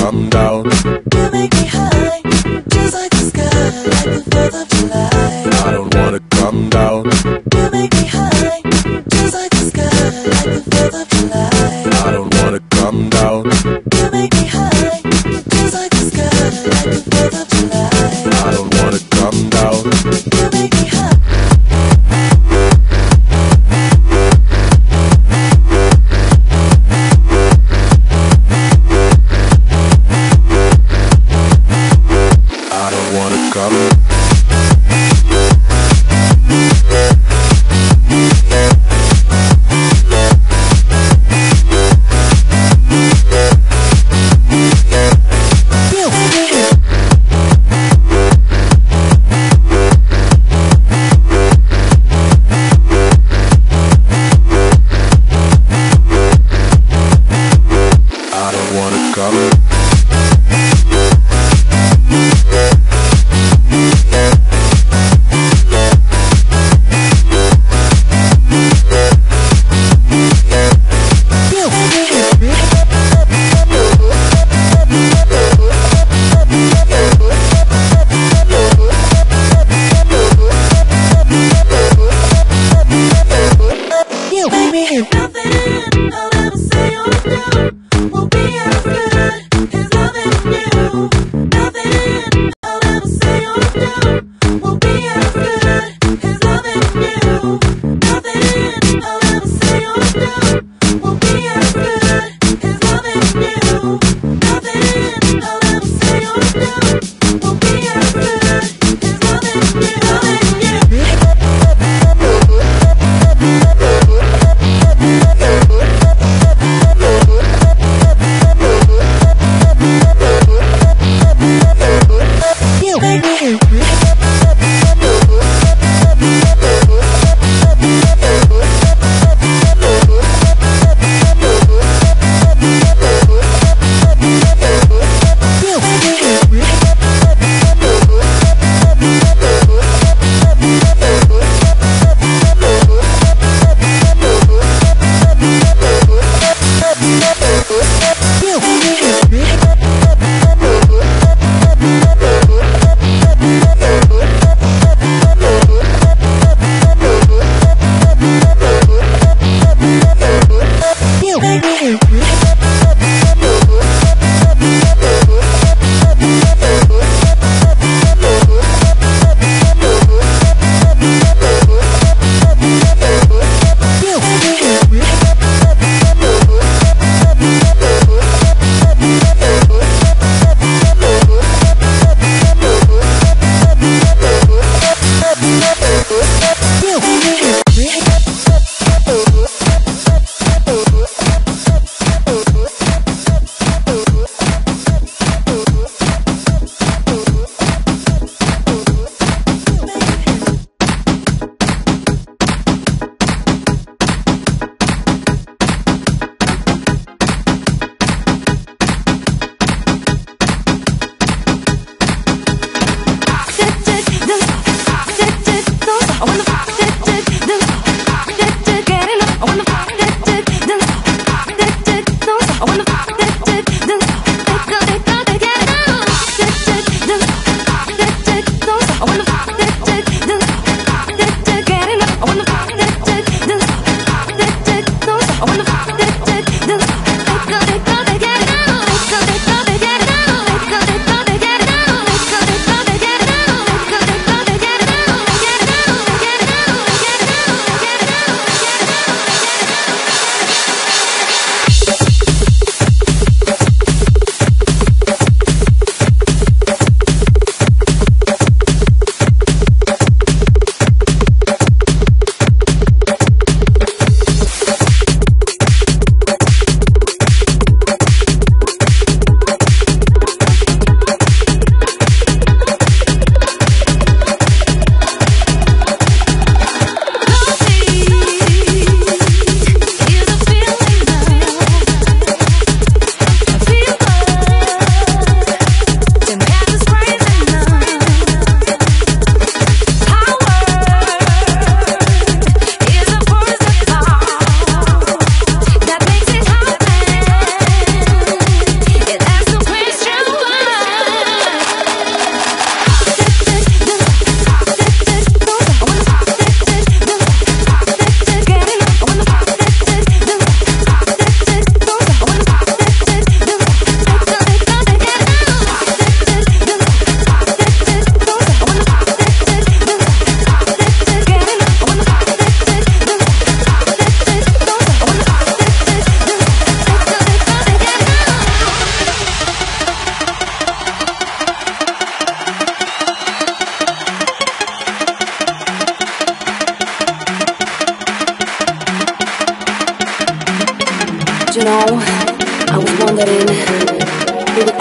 come down. You make me high, just like the sky, like the 4th of July. I don't wanna come down. You make me high, just like the sky, like the 4th of July. I don't wanna come down. You make me high, just like the sky, like the 4th of July. I don't wanna come down. You make me high.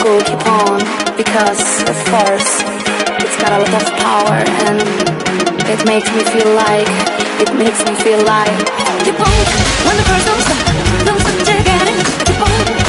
will keep on, because of course it's got a lot of power, and it makes me feel like, keep on, when the first don't stop, don't stop to get it, keep on.